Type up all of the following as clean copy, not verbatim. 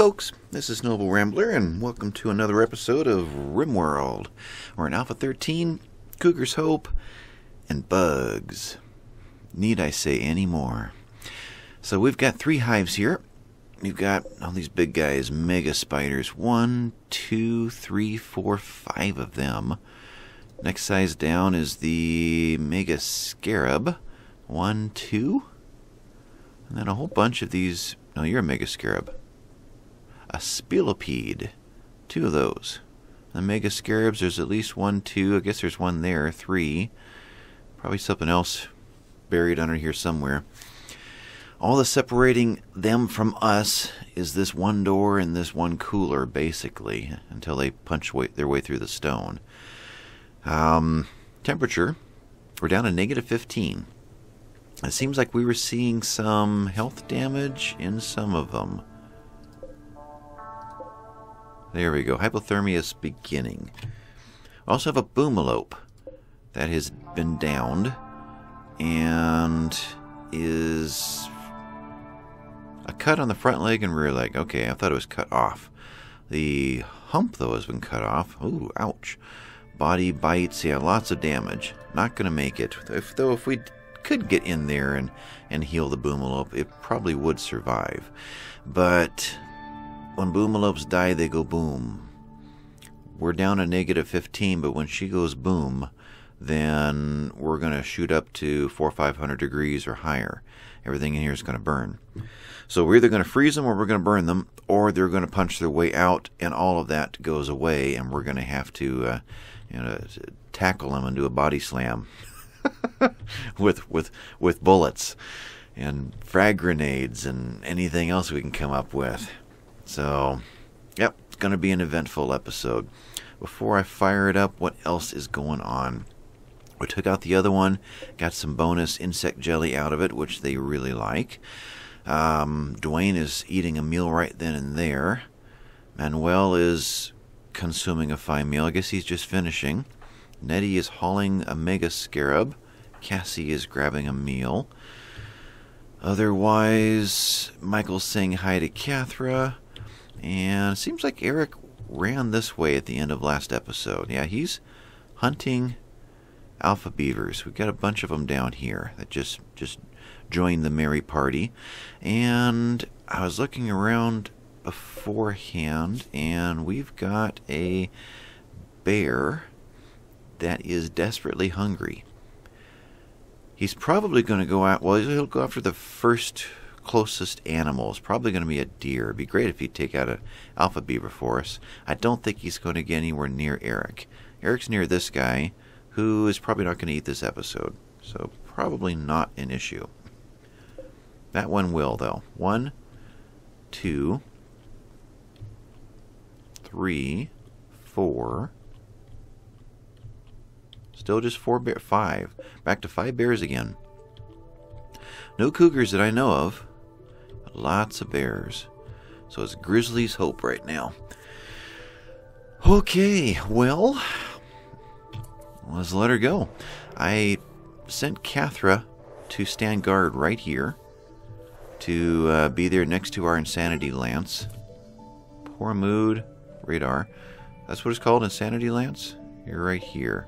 folks, this is Noble Rambler, and welcome to another episode of RimWorld. We're in Alpha 13, Cougar's Hope, and bugs. Need I say any more? So we've got three hives here. We've got all these big guys, Mega Spiders. 1, 2, 3, 4, 5 of them. Next size down is the Mega Scarab. 1, 2. And then a whole bunch of these... No, you're a Mega Scarab. A spilopede. 2 of those. The Mega Scarabs, there's at least 1, 2. I guess there's 1 there. 3. Probably something else buried under here somewhere. All that's separating them from us is this one door and this one cooler, basically, until they punch their way through the stone. Temperature. We're down to -15. It seems like we were seeing some health damage in some of them. There we go. Hypothermia is beginning. We also have a Boomalope that has been downed and is a cut on the front leg and rear leg. Okay, I thought it was cut off. The hump, though, has been cut off. Ooh, ouch. Body bites. Yeah, lots of damage. Not going to make it. Though if we could get in there and heal the Boomalope, it probably would survive. But... when Boomalopes die, they go boom. We're down to -15, but when she goes boom, then we're going to shoot up to 400 or 500 degrees or higher. Everything in here is going to burn. So we're either going to freeze them or we're going to burn them, or they're going to punch their way out, and all of that goes away, and we're going to have to tackle them and do a body slam with bullets and frag grenades and anything else we can come up with. So, yep, it's going to be an eventful episode. Before I fire it up, what else is going on? We took out the other one, got some bonus insect jelly out of it, which they really like. Dwayne is eating a meal right then and there. Manuel is consuming a fine meal. I guess he's just finishing. Nettie is hauling a Mega Scarab. Cassie is grabbing a meal. Otherwise, Michael's saying hi to Cathra. And it seems like Eric ran this way at the end of last episode. Yeah, he's hunting alpha beavers. We've got a bunch of them down here that just joined the merry party. And I was looking around beforehand, and we've got a bear that is desperately hungry. He's probably going to go out... well, he'll go after the first... closest animal. Is probably going to be a deer. It'd be great if he'd take out an alpha beaver for us. I don't think he's going to get anywhere near Eric. Eric's near this guy, who is probably not going to eat this episode. So probably not an issue. That one will, though. 1, 2, 3, 4. Still just 5. Back to 5 bears again. No cougars that I know of. Lots of bears. So it's Grizzly's Hope right now. Okay, well, let's let her go. I sent Cathra to stand guard right here to be there next to our Insanity Lance. Poor mood. Radar. That's what it's called, Insanity Lance? You're right here.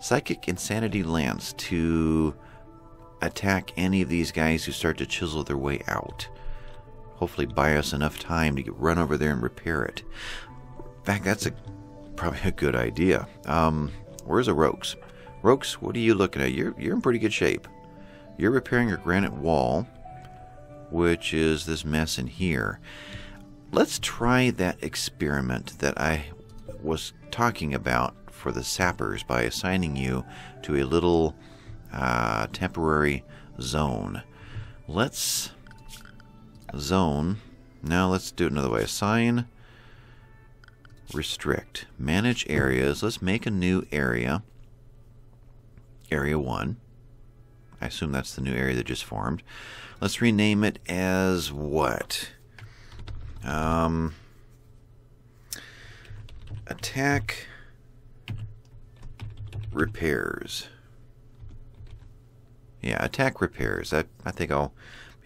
Psychic Insanity Lance to... attack any of these guys who start to chisel their way out. Hopefully buy us enough time to run over there and repair it. In fact, that's probably a good idea. Where's the Rogues? Rogues, what are you looking at? You're in pretty good shape. You're repairing your granite wall, which is this mess in here. Let's try that experiment that I was talking about for the sappers by assigning you to a little... temporary zone. Let's zone. Now let's do it another way. Assign, restrict, manage areas. Let's make a new area. Area 1. I assume that's the new area that just formed. Let's rename it as what? Attack repairs. Yeah, attack repairs. I think I'll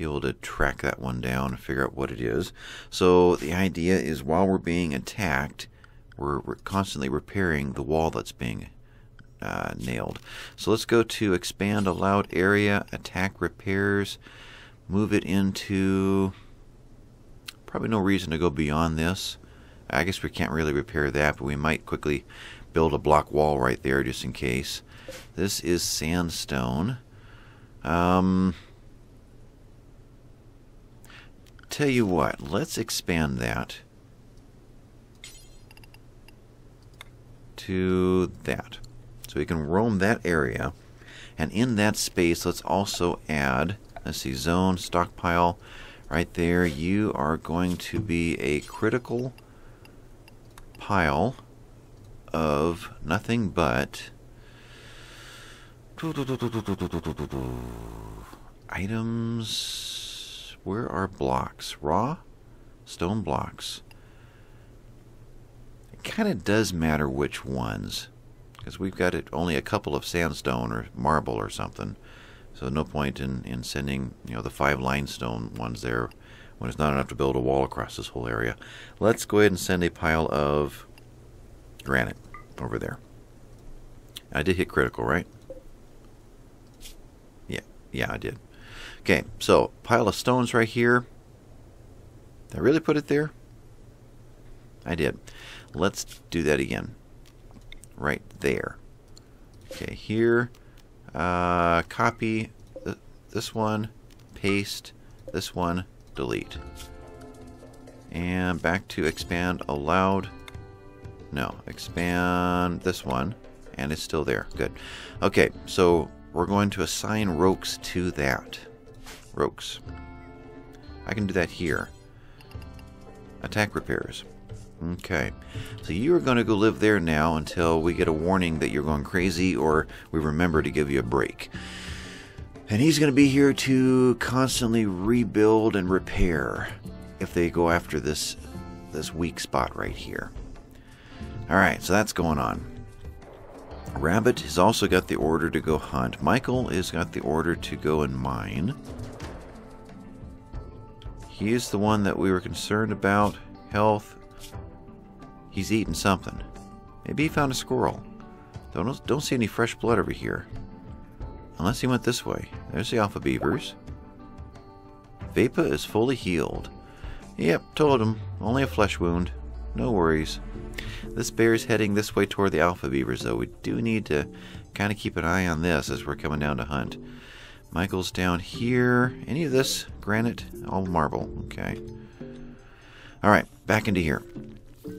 be able to track that one down and figure out what it is. So the idea is while we're being attacked, we're constantly repairing the wall that's being nailed. So let's go to expand allowed area, attack repairs, move it into, probably no reason to go beyond this. I guess we can't really repair that, but we might quickly build a block wall right there just in case. This is sandstone. Tell you what, let's expand that to that. So we can roam that area, and in that space let's also add, let's see, zone, stockpile, right there. You are going to be a critical pile of nothing but items. Where are blocks? Raw stone blocks. It kind of does matter which ones, because we've got it only a couple of sandstone or marble or something. So no point in sending, you know, the 5 limestone ones there when it's not enough to build a wall across this whole area. Let's go ahead and send a pile of granite over there. I did hit critical, right? Yeah, I did. Okay, so pile of stones right here. Did I really put it there? I did. Let's do that again. Right there. Okay, here. Copy this one, paste this one, delete, and back to expand allowed. No, expand this one, and it's still there. Good. Okay, so we're going to assign rokes to that. Rokes. I can do that here. Attack repairs. Okay, so you're going to go live there now until we get a warning that you're going crazy or we remember to give you a break. And he's going to be here to constantly rebuild and repair if they go after this weak spot right here. Alright, so that's going on. Rabbit has also got the order to go hunt. Michael has got the order to go and mine. He is the one that we were concerned about. Health. He's eaten something. Maybe he found a squirrel. Don't see any fresh blood over here. Unless he went this way. There's the alpha beavers. Vapa is fully healed. Yep, told him. Only a flesh wound. No worries. This bear is heading this way toward the alpha beavers, though. We do need to kind of keep an eye on this as we're coming down to hunt. Michael's down here. Any of this? Granite? All marble. Okay. Alright, back into here.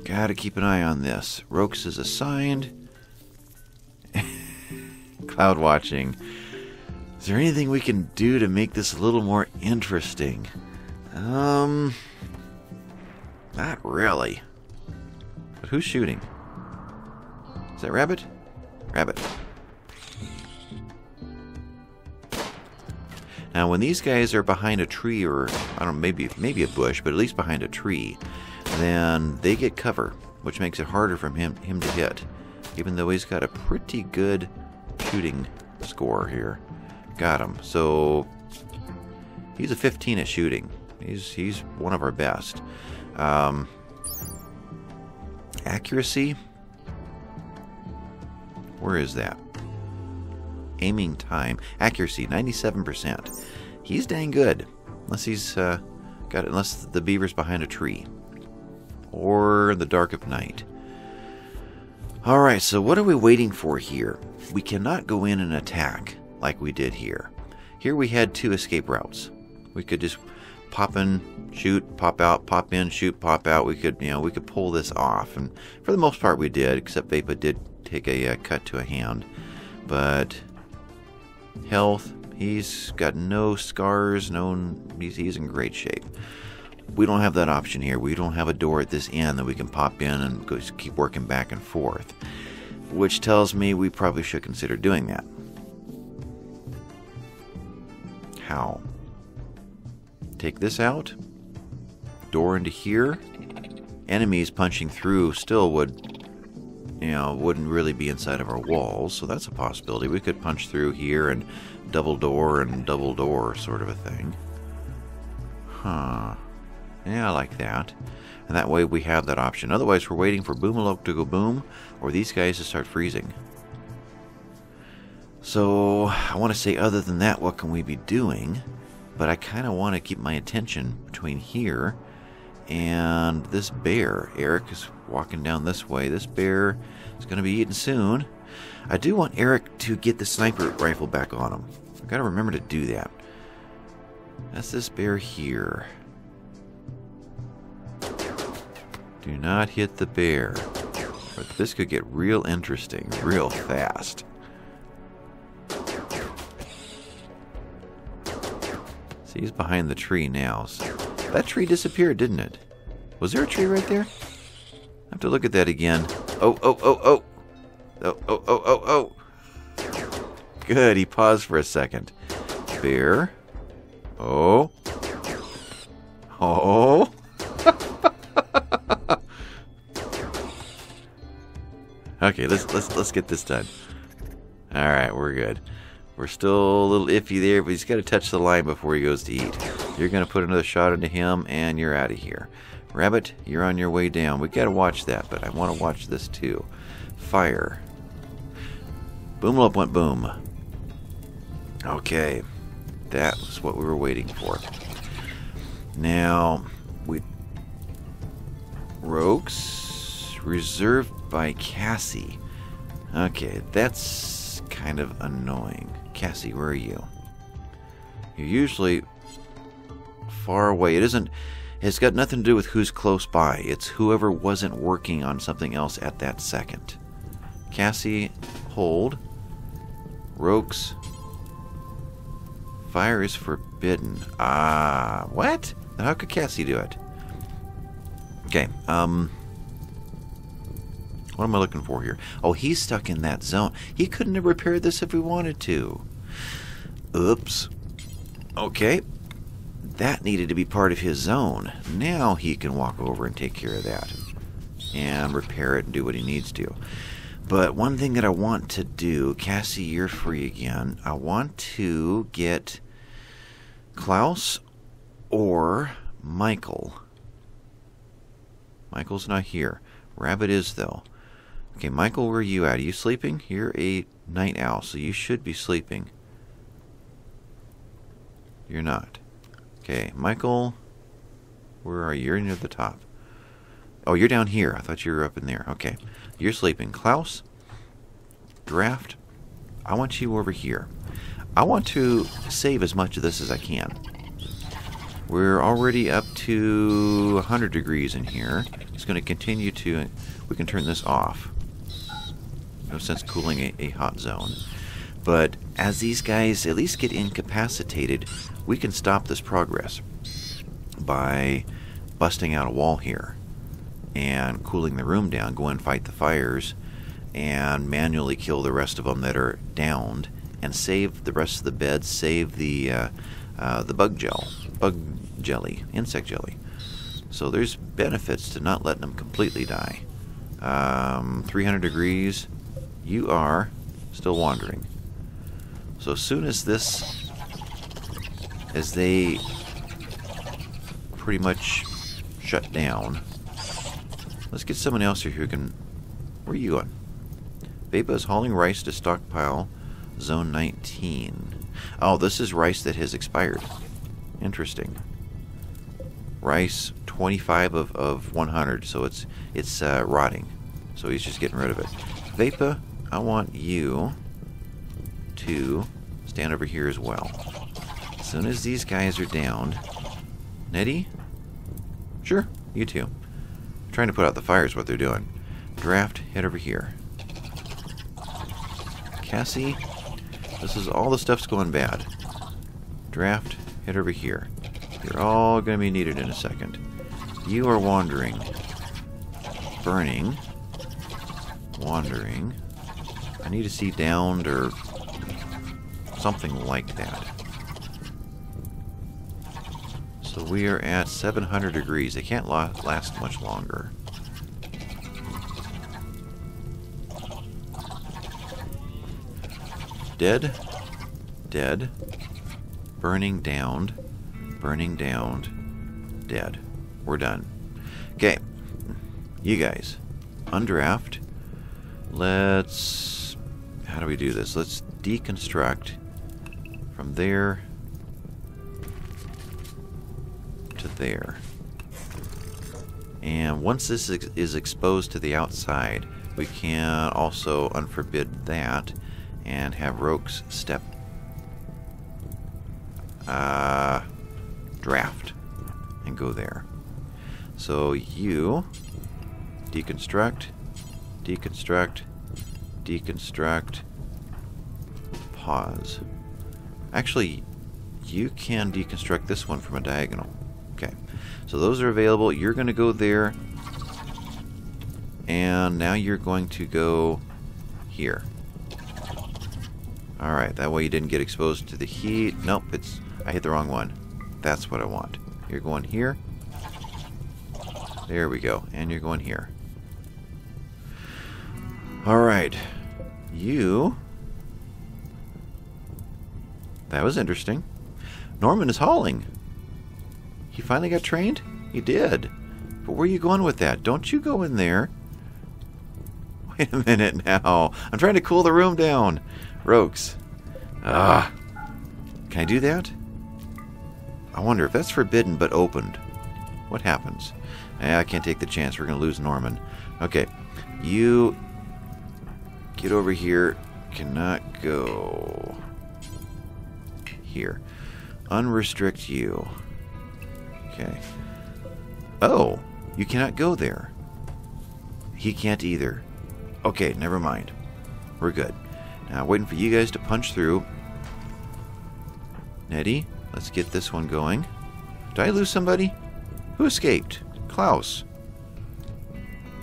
Gotta keep an eye on this. Rokes is assigned. Cloud watching. Is there anything we can do to make this a little more interesting? Not really. But who's shooting? Is that Rabbit? Rabbit. Now when these guys are behind a tree, or I don't know, maybe a bush, but at least behind a tree, then they get cover, which makes it harder for him to hit, even though he's got a pretty good shooting score here. Got him. So he's a 15 at shooting. He's one of our best. Accuracy? Where is that? Aiming time. Accuracy, 97%. He's dang good. Unless he's unless the beaver's behind a tree. Or in the dark of night. Alright, so what are we waiting for here? We cannot go in and attack like we did here. Here we had 2 escape routes. We could just pop in, shoot, pop out, pop in, shoot, pop out. We could, you know, we could pull this off. And for the most part we did, except Vapa did take a cut to a hand. But health, he's got no scars, no, he's in great shape. We don't have that option here. We don't have a door at this end that we can pop in and go, keep working back and forth. Which tells me we probably should consider doing that. How? Take this out. Door into here. Enemies punching through still would, you know, wouldn't really be inside of our walls. So that's a possibility. We could punch through here and double door sort of a thing. Huh. Yeah, I like that. And that way we have that option. Otherwise, we're waiting for Boomalope to go boom or these guys to start freezing. So, I want to say other than that, what can we be doing? But I kind of want to keep my attention between here and this bear. Eric is walking down this way. This bear is going to be eaten soon. I do want Eric to get the sniper rifle back on him. I've got to remember to do that. That's this bear here. Do not hit the bear. But this could get real interesting real fast. See, he's behind the tree now. So that tree disappeared, didn't it? Was there a tree right there? I have to look at that again. Oh, oh, oh, oh. Oh, oh, oh, oh, oh. Good, he paused for a second. Bear. Oh. Oh. Okay, let's get this done. All right, we're good. We're still a little iffy there, but he's got to touch the line before he goes to eat. You're going to put another shot into him, and you're out of here. Rabbit, you're on your way down. We got to watch that, but I want to watch this too. Fire. Boomalope went boom. Okay, that was what we were waiting for. Now we rogues reserved by Cassie. Okay, that's kind of annoying. Cassie, where are you? You're usually far away. It isn't. It's got nothing to do with who's close by. It's whoever wasn't working on something else at that second. Cassie, hold. Rogues. Fire is forbidden. Ah, what? Then how could Cassie do it? Okay, what am I looking for here? Oh, he's stuck in that zone. He couldn't have repaired this if he wanted to. Oops. Okay. That needed to be part of his zone. Now he can walk over and take care of that. And repair it and do what he needs to. But one thing that I want to do... Cassie, you're free again. I want to get Klaus or Michael. Michael's not here. Rabbit is, though. Okay, Michael, where are you at? Are you sleeping? You're a night owl, so you should be sleeping. You're not. Okay, Michael, where are you? You're near the top. Oh, you're down here. I thought you were up in there. Okay, you're sleeping. Klaus, draft, I want you over here. I want to save as much of this as I can. We're already up to 100 degrees in here. It's going to continue to... We can turn this off. No sense cooling a hot zone. But as these guys at least get incapacitated, we can stop this progress by busting out a wall here and cooling the room down, go and fight the fires, and manually kill the rest of them that are downed, and save the rest of the beds, save the bug jelly, insect jelly. So there's benefits to not letting them completely die. 300 degrees, you are still wandering. So as soon as this, as they pretty much shut down, let's get someone else here who can... Where are you on? Veba is hauling rice to stockpile zone 19. Oh, this is rice that has expired. Interesting. Rice 25 of 100, so it's rotting. So he's just getting rid of it. Vapor, I want you to stand over here as well. As soon as these guys are down, Nettie, sure, you too. I'm trying to put out the fire is what they're doing. Draft, head over here. Cassie, this is all the stuff's going bad. Draft, head over here. You're all going to be needed in a second. You are wandering. Burning. Wandering. I need to see downed or something like that. So we are at 700 degrees. They can't last much longer. Dead. Dead. Burning downed. Burning down, dead. We're done. Okay. You guys. Undraft. Let's... How do we do this? Let's deconstruct from there to there. And once this is exposed to the outside, we can also unforbid that and have Roke's step draft and go there. So you deconstruct, deconstruct, deconstruct, pause. Actually, you can deconstruct this one from a diagonal. Okay, so those are available. You're going to go there, and now you're going to go here. Alright, that way you didn't get exposed to the heat. Nope, it's... I hit the wrong one. That's what I want. You're going here. There we go. And you're going here. Alright. You... That was interesting. Norman is hauling. He finally got trained? He did. But where are you going with that? Don't you go in there. Wait a minute now. I'm trying to cool the room down. Rogues. Ah. Can I do that? I wonder if that's forbidden but opened. What happens? I can't take the chance. We're going to lose Norman. Okay. You get over here. Cannot go here. Unrestrict you. Okay. Oh. You cannot go there. He can't either. Okay, never mind. We're good. Now, waiting for you guys to punch through. Nettie, let's get this one going. Did I lose somebody? Who escaped? Klaus.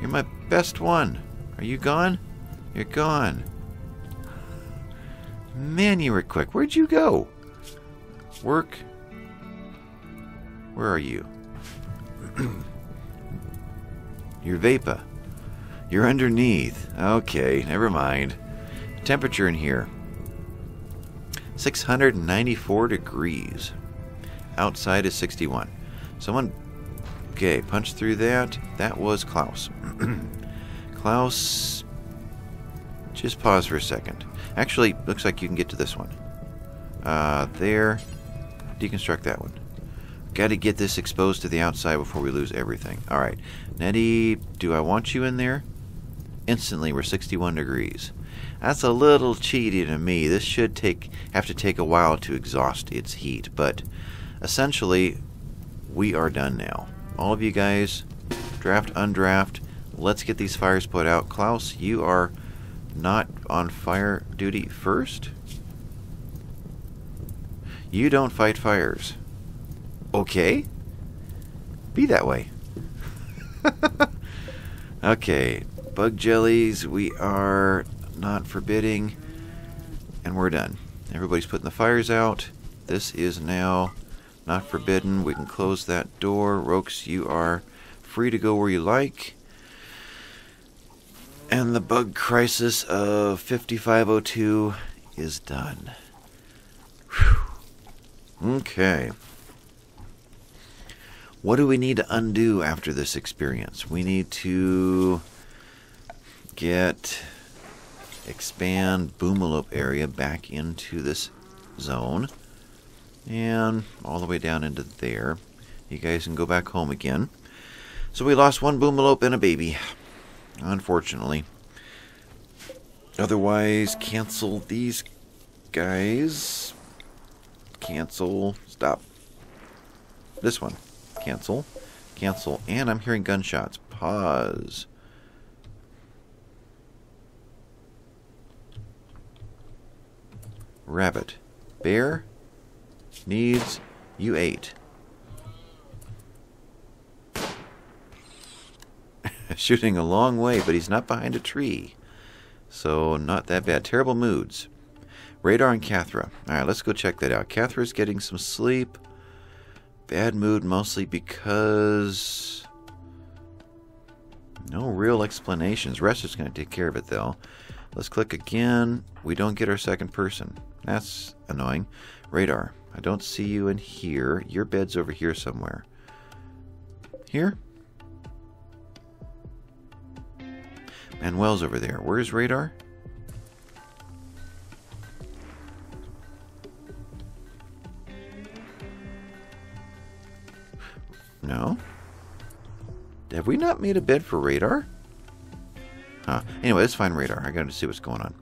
You're my best one. Are you gone? You're gone. Man, you were quick. Where'd you go? Work. Where are you? You're Vapa. You're underneath. Okay, never mind. Temperature in here. 694 degrees. Outside is 61. Someone... Okay, punch through that. That was Klaus. Klaus... Just pause for a second. Actually, looks like you can get to this one. There. Deconstruct that one. Gotta get this exposed to the outside before we lose everything. Alright. Nettie, do I want you in there? Instantly, we're 61 degrees. That's a little cheaty to me. This should have to take a while to exhaust its heat, but essentially we are done now. All of you guys, draft, undraft. Let's get these fires put out. Klaus, you are not on fire duty first. You don't fight fires. Okay. Be that way. Okay. Bug jellies, we are not forbidding, and we're done. Everybody's putting the fires out. This is now not forbidden. We can close that door. Roke's, you are free to go where you like. And the bug crisis of 5502 is done. Whew. Okay. What do we need to undo after this experience? We need to expand Boomalope area back into this zone and all the way down into there. You guys can go back home again. So we lost one Boomalope and a baby, unfortunately. Otherwise, cancel these guys. Cancel. Stop. This one. Cancel. Cancel. And I'm hearing gunshots. Pause. Rabbit. Bear needs you ate. Shooting a long way, but he's not behind a tree. So not that bad. Terrible moods. Radar and Cathra. Alright, let's go check that out. Cathra's getting some sleep. Bad mood mostly because no real explanations. Rest is going to take care of it though. Let's click again. We don't get our second person. That's annoying. Radar, I don't see you in here. Your bed's over here somewhere. Here? Manuel's over there. Where's Radar? No? Have we not made a bed for Radar? Huh. Anyway, let's find Radar. I gotta see what's going on.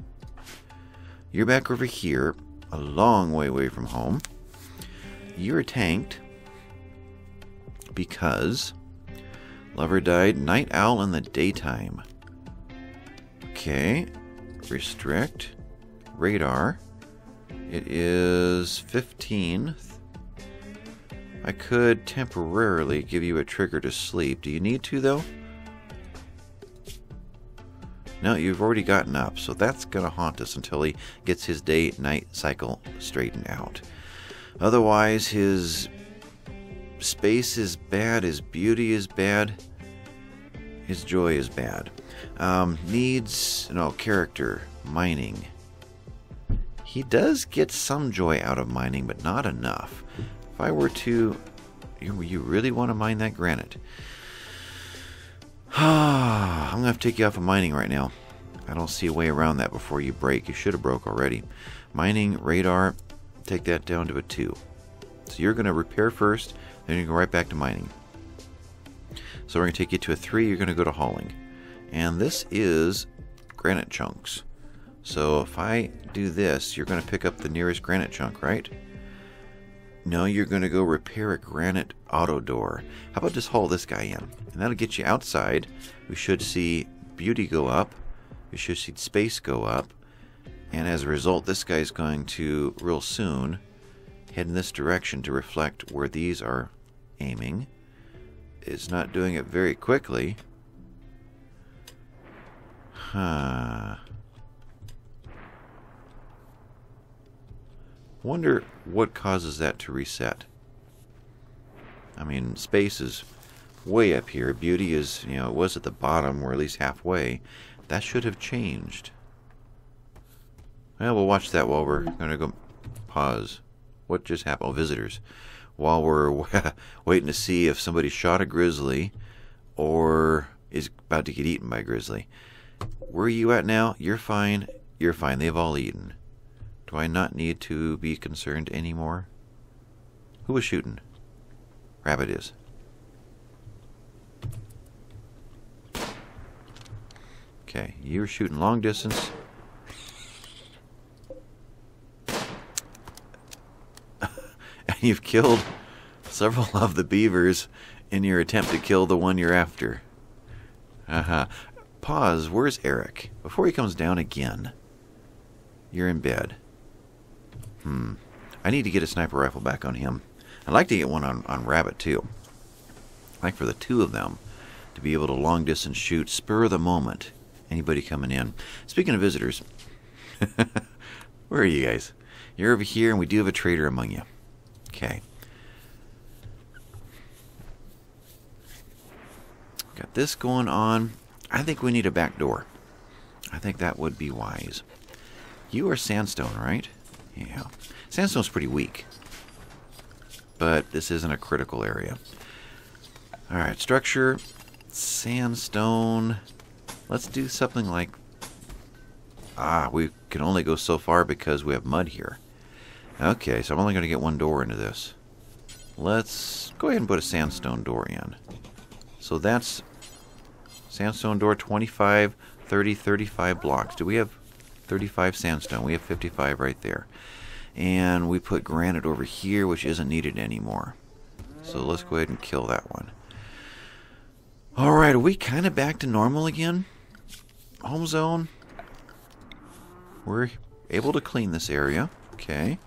You're back over here, a long way away from home. You're tanked because Lover died, Night Owl in the daytime. Okay. Restrict. Radar. It is 15th. I could temporarily give you a trigger to sleep. Do you need to, though? No, you've already gotten up, so that's going to haunt us until he gets his day-night cycle straightened out. Otherwise, his space is bad, his beauty is bad, his joy is bad. Needs, no, character, mining. He does get some joy out of mining, but not enough. If I were to... You really want to mine that granite? I'm going to have to take you off of mining right now. I don't see a way around that before you break. You should have broke already. Mining, Radar, take that down to a 2. So you're going to repair first, then you're going to go right back to mining. So we're going to take you to a 3, you're going to go to hauling. And this is granite chunks. So if I do this, you're going to pick up the nearest granite chunk, right? No, you're going to go repair a granite auto door. How about just haul this guy in? And that'll get you outside. We should see beauty go up. We should see space go up. And as a result, this guy's going to, real soon, head in this direction to reflect where these are aiming. It's not doing it very quickly. Huh. Wonder what causes that to reset. I mean, space is way up here. Beauty is, you know, it was at the bottom, or at least halfway. That should have changed. Well, we'll watch that while we're going to go pause. What just happened? Oh, visitors. While we're waiting to see if somebody shot a grizzly or is about to get eaten by a grizzly. Where are you at now? You're fine. You're fine. They've all eaten. Do I not need to be concerned anymore? Who was shooting? Rabbit is. Okay, you're shooting long distance. And you've killed several of the beavers in your attempt to kill the one you're after. Pause. Where's Eric? Before he comes down again. You're in bed. I need to get a sniper rifle back on him. I'd like to get one on Rabbit, too. I'd like for the two of them to be able to long-distance shoot, spur of the moment, anybody coming in. Speaking of visitors, where are you guys? You're over here, and we do have a traitor among you. Okay. Got this going on. I think we need a back door. I think that would be wise. You are sandstone, right? Yeah. Sandstone's pretty weak. But this isn't a critical area. Alright, structure, sandstone. Let's do something like... we can only go so far because we have mud here. Okay, so I'm only going to get one door into this. Let's go ahead and put a sandstone door in. So that's sandstone door 25, 30, 35 blocks. Do we have... 35 sandstone. We have 55 right there. And we put granite over here, which isn't needed anymore. So let's go ahead and kill that one. Alright, are we kind of back to normal again? Home zone. We're able to clean this area. Okay.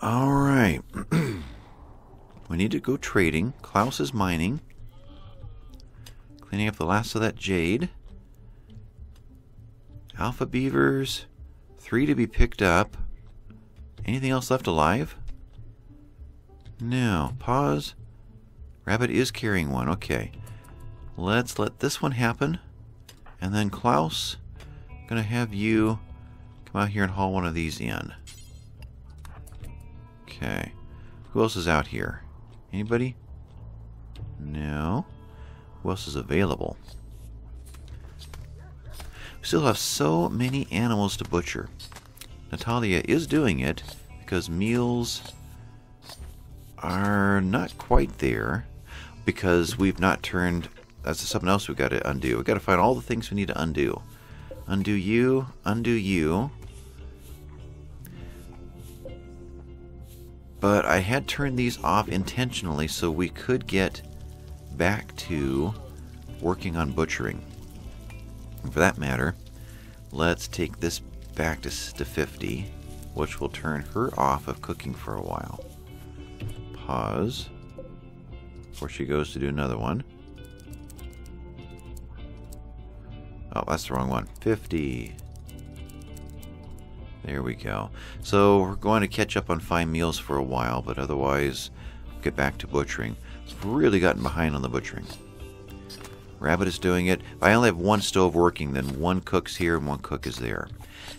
Alright. We need to go trading. Klaus is mining. Cleaning up the last of that jade. Alpha beavers. 3 to be picked up. Anything else left alive? No. Pause. Rabbit is carrying one. Okay. Let's let this one happen. And then Klaus, I'm going to have you come out here and haul one of these in. Okay. Who else is out here? Anybody? No. Who else is available? We still have so many animals to butcher. Natalia is doing it because meals are not quite there because we've not turned... That's something else we've got to undo. We've got to find all the things we need to undo. Undo you. Undo you. But I had turned these off intentionally so we could get back to working on butchering. And for that matter, let's take this back to 50, which will turn her off of cooking for a while. Pause. Before she goes to do another one. Oh, that's the wrong one. 50. There we go. So we're going to catch up on 5 meals for a while, but otherwise get back to butchering. We've really gotten behind on the butchering. Rabbit is doing it. If I only have 1 stove working, then 1 cook's here and 1 cook is there.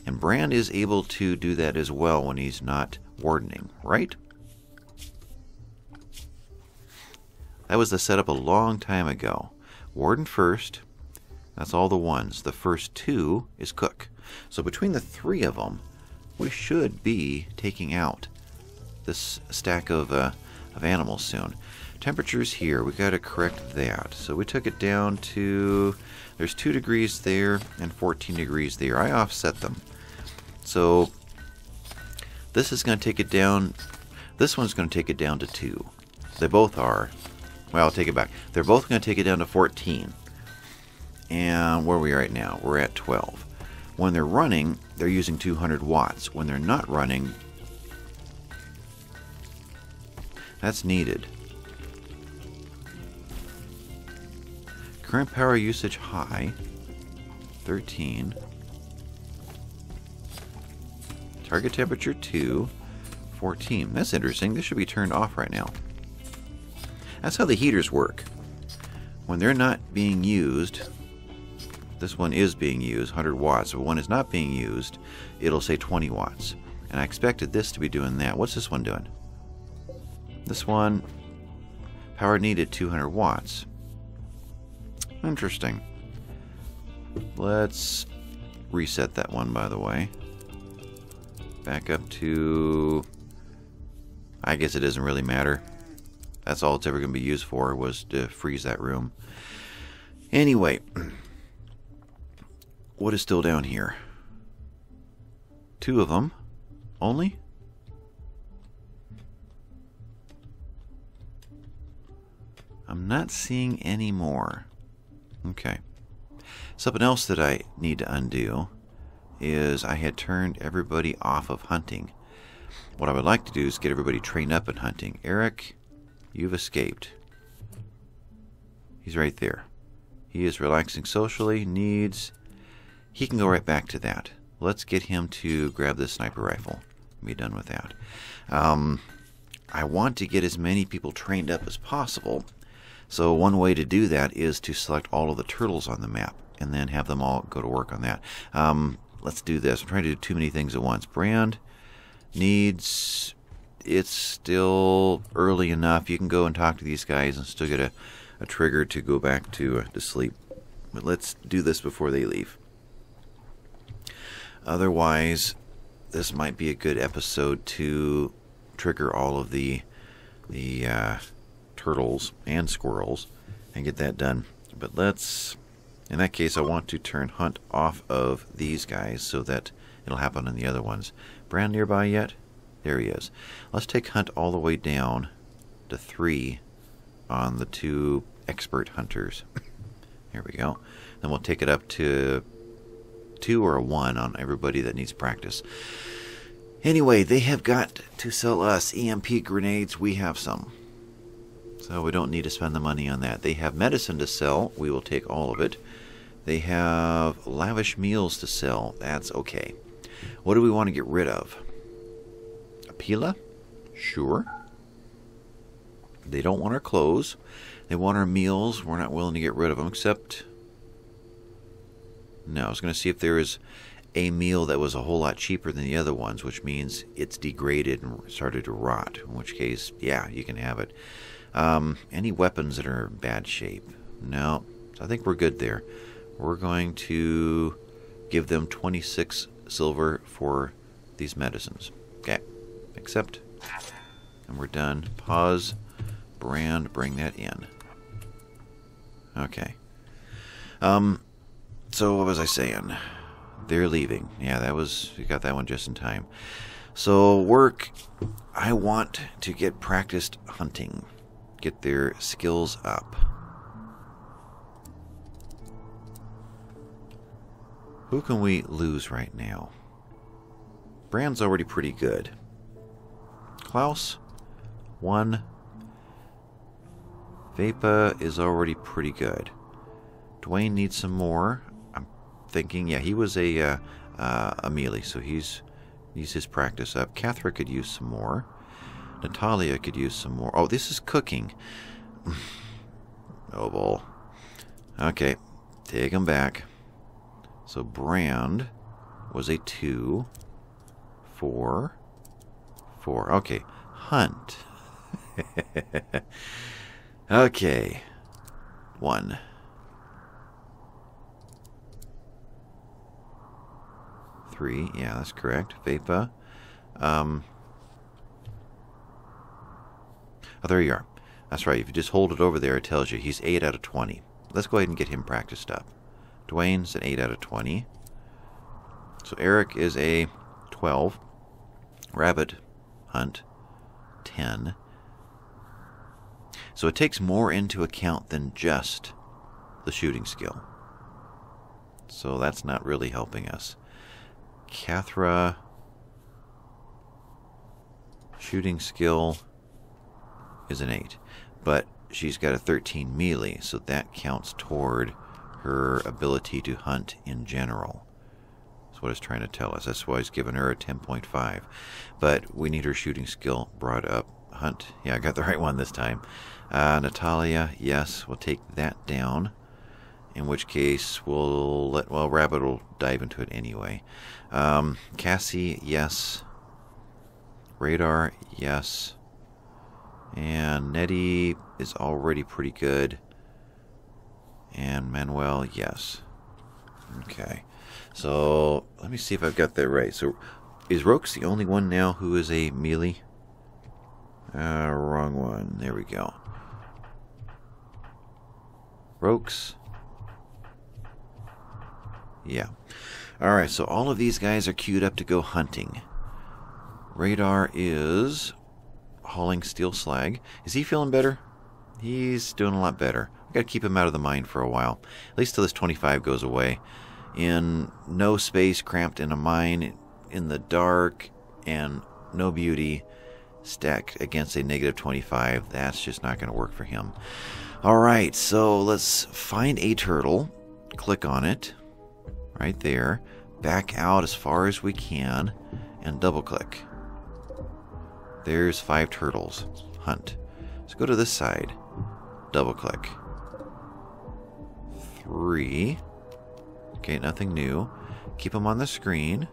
And Brand is able to do that as well when he's not wardening, right? That was the setup a long time ago. Warden first. That's all the ones. The first 2 is cook. So between the 3 of them, we should be taking out this stack of animals soon. Temperatures here, we got to correct that. So we took it down to, there's 2 degrees there and 14 degrees there. I offset them. So this is going to take it down, this one's going to take it down to 2. They both are. Well, I'll take it back. They're both going to take it down to 14. And where are we right now? We're at 12. When they're running, they're using 200 watts. When they're not running, that's needed. Current power usage high, 13. Target temperature 2, 14. That's interesting. This should be turned off right now. That's how the heaters work. When they're not being used, this one is being used, 100 watts. But when it's not being used, it'll say 20 watts. And I expected this to be doing that. What's this one doing? This one, power needed 200 watts. Interesting. Let's reset that one, by the way. Back up to... I guess it doesn't really matter. That's all it's ever going to be used for, was to freeze that room. Anyway... What is still down here? 2 of them only? I'm not seeing any more. Okay. Something else that I need to undo is I had turned everybody off of hunting. What I would like to do is get everybody trained up in hunting. Eric, you've escaped. He's right there. He is relaxing socially, needs... He can go right back to that. Let's get him to grab this sniper rifle and be done with that. I want to get as many people trained up as possible. So one way to do that is to select all of the turtles on the map and then have them all go to work on that. Let's do this. I'm trying to do too many things at once. Brand needs... It's still early enough. You can go and talk to these guys and still get a trigger to go back to sleep. But let's do this before they leave. Otherwise, this might be a good episode to trigger all of the turtles and squirrels and get that done. But let's, in that case, I want to turn hunt off of these guys so that it'll happen on the other ones. Brand nearby yet? There he is. Let's take hunt all the way down to 3 on the 2 expert hunters. There we go. Then we'll take it up to... 2 or a 1 on everybody that needs practice. Anyway, they have got to sell us EMP grenades. We have some. So we don't need to spend the money on that. They have medicine to sell. We will take all of it. They have lavish meals to sell. That's okay. What do we want to get rid of? A pila? Sure. They don't want our clothes. They want our meals. We're not willing to get rid of them except... No, I was going to see if there is a meal that was a whole lot cheaper than the other ones, which means it's degraded and started to rot, in which case, yeah, you can have it. Any weapons that are in bad shape? No. So I think we're good there. We're going to give them 26 silver for these medicines. Okay. Accept. And we're done. Pause. Brand. Bring that in. Okay. So what was I saying? They're leaving. Yeah, that was, you got that one just in time. So work, I want to get practiced hunting, get their skills up. Who can we lose right now? Brand's already pretty good. Klaus, one. Vapa is already pretty good. Dwayne needs some more. Thinking, yeah, he was a melee, so he's his practice up. Cathra could use some more. Natalia could use some more. Oh, this is cooking. Noble. Okay, take him back. So Brand was a 2, 4, 4. Okay, hunt. Okay, 1. Three, yeah, that's correct. Vapa. Oh, there you are. That's right. If you just hold it over there, it tells you he's 8 out of 20. Let's go ahead and get him practiced up. Dwayne's an 8 out of 20. So Eric is a 12. Rabbit hunt, 10. So it takes more into account than just the shooting skill. So that's not really helping us. Cathra, shooting skill is an 8, but she's got a 13 melee, so that counts toward her ability to hunt in general. That's what it's trying to tell us. That's why it's given her a 10.5, but we need her shooting skill brought up. Hunt, yeah, I got the right one this time. Natalia, yes, we'll take that down. In which case, we'll let... Well, Rabbit will dive into it anyway. Cassie, yes. Radar, yes. And Nettie is already pretty good. And Manuel, yes. Okay. So, let me see if I've got that right. So, is Roke's the only one now who is a melee? Wrong one. There we go. Roke's... Yeah. Alright, so all of these guys are queued up to go hunting. Radar is hauling steel slag. Is he feeling better? He's doing a lot better. I've got to keep him out of the mine for a while. At least till this 25 goes away. In no space, cramped in a mine, in the dark, and no beauty, stacked against a negative 25. That's just not going to work for him. Alright, so let's find a turtle. Click on it. Right there, back out as far as we can, and double click. There's 5 turtles. Hunt. Let's go to this side. Double click. 3. Okay, nothing new. Keep them on the screen.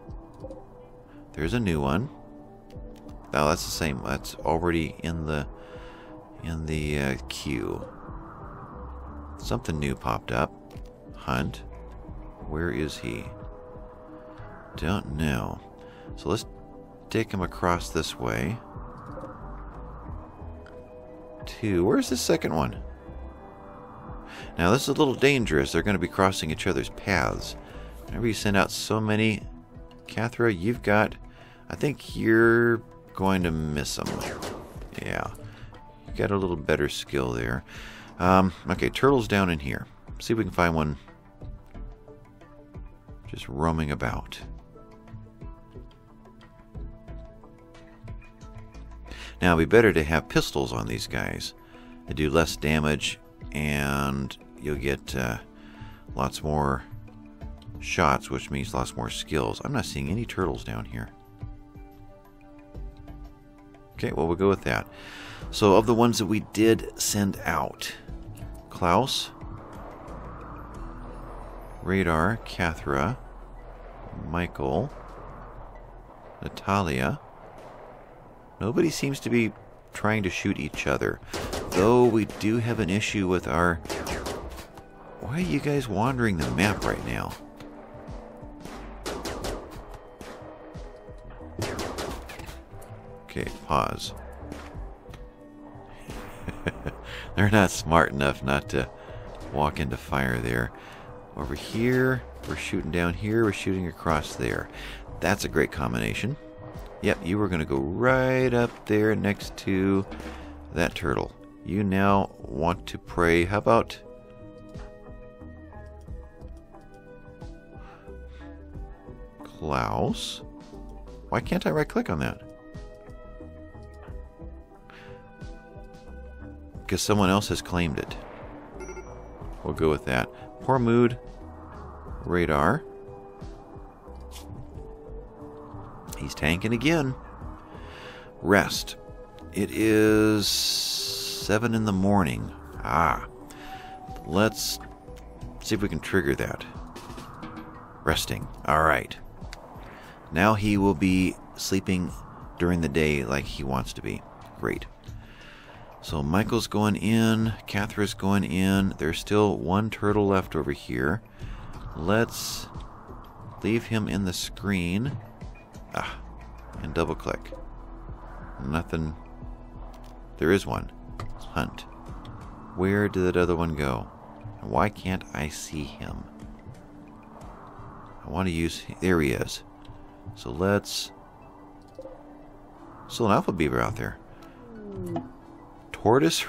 There's a new one. No, that's the same. That's already in the queue. Something new popped up. Hunt. Where is he? Don't know. So let's take him across this way. 2. Where's the second one? Now this is a little dangerous. They're going to be crossing each other's paths. Whenever you send out so many... Cathra, you've got... I think you're going to miss them. Yeah. You got a little better skill there. Okay, turtle's down in here. See if we can find one... just roaming about. Now it'd be better to have pistols on these guys. They do less damage and you'll get lots more shots, which means lots more skills. I'm not seeing any turtles down here. Okay, well we'll go with that. So of the ones that we did send out, Klaus, Radar, Cathra, Michael, Natalia. Nobody seems to be trying to shoot each other, though we do have an issue with our... Why are you guys wandering the map right now? Okay, pause. They're not smart enough not to walk into fire there. Over here, we're shooting down here, we're shooting across there. That's a great combination. Yep, you were going to go right up there next to that turtle. You now want to pray. How about... Klaus? Why can't I right-click on that? Because someone else has claimed it. We'll go with that. Poor mood. Radar. He's tanking again. Rest. It is 7 in the morning. Ah. Let's see if we can trigger that. Resting. Alright. Now he will be sleeping during the day like he wants to be. Great. So Michael's going in, Cathra's going in, there's still one turtle left over here. Let's leave him in the screen. Ah, and double click. Nothing. There is one. Hunt. Where did that other one go? Why can't I see him? I want to use, there he is. So let's, still an alpha beaver out there. Tortoise?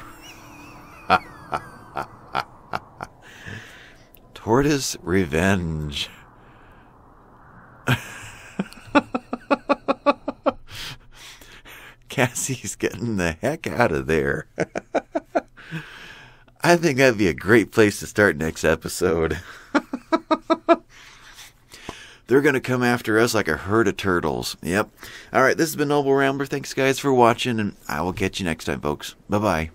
Tortoise revenge. Cassie's getting the heck out of there. I think that'd be a great place to start next episode. They're going to come after us like a herd of turtles. Yep. All right, this has been Noble Rambler. Thanks, guys, for watching, and I will catch you next time, folks. Bye-bye.